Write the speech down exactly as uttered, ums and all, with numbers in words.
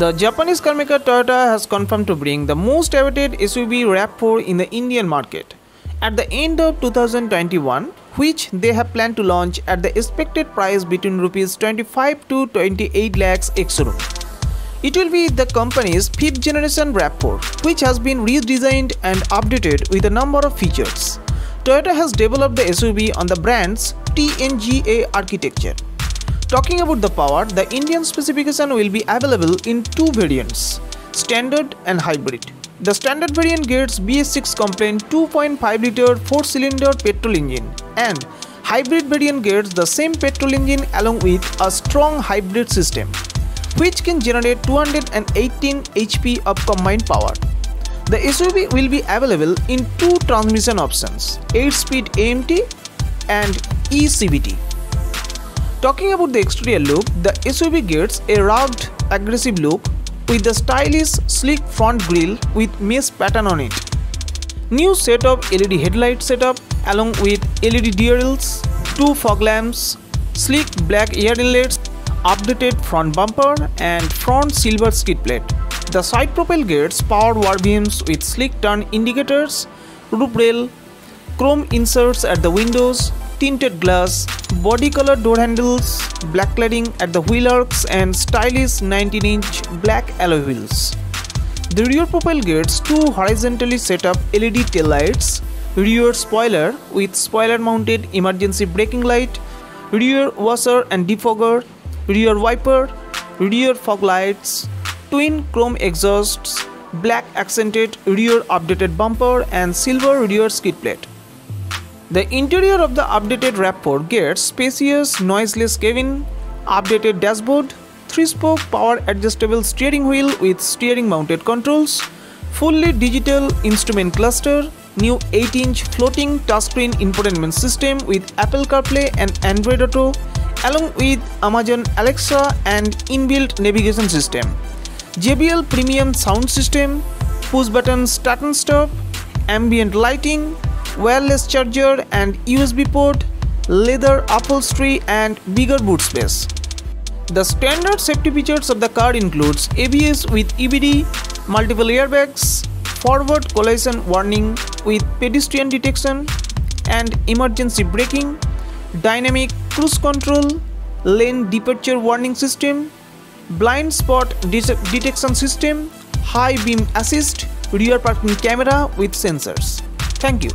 The Japanese car maker Toyota has confirmed to bring the most awaited S U V RAV four in the Indian market at the end of two thousand twenty-one, which they have planned to launch at the expected price between rupees twenty-five to twenty-eight lakhs ex-showroom. It will be the company's fifth generation RAV four, which has been redesigned and updated with a number of features. Toyota has developed the S U V on the brand's T N G A architecture. Talking about the power, the Indian specification will be available in two variants, standard and hybrid. The standard variant gets B S six compliant two point five liter four cylinder petrol engine, and hybrid variant gets the same petrol engine along with a strong hybrid system, which can generate two hundred eighteen H P of combined power. The S U V will be available in two transmission options, eight speed A M T and e C V T. Talking about the exterior look, the S U V gets a rugged, aggressive look with the stylish, sleek front grille with mesh pattern on it. New set of L E D headlight setup along with L E D D R Ls, two fog lamps, sleek black air inlets, updated front bumper and front silver skid plate. The side profile gets powered war beams with sleek turn indicators, roof rail, chrome inserts at the windows, tinted glass, body color door handles, black cladding at the wheel arcs and stylish nineteen inch black alloy wheels. The rear profile gets two horizontally set up L E D tail lights, rear spoiler with spoiler mounted emergency braking light, rear washer and defogger, rear wiper, rear fog lights, twin chrome exhausts, black accented rear updated bumper and silver rear skid plate. The interior of the updated RAV four gets spacious, noiseless cabin, updated dashboard, three spoke power adjustable steering wheel with steering mounted controls, fully digital instrument cluster, new eight inch floating touchscreen infotainment system with Apple CarPlay and Android Auto, along with Amazon Alexa and inbuilt navigation system, J B L premium sound system, push button start and stop, ambient lighting, wireless charger and U S B port, leather upholstery and bigger boot space. The standard safety features of the car includes A B S with E B D, multiple airbags, forward collision warning with pedestrian detection and emergency braking, dynamic cruise control, lane departure warning system, blind spot detection system, high beam assist, rear parking camera with sensors. Thank you.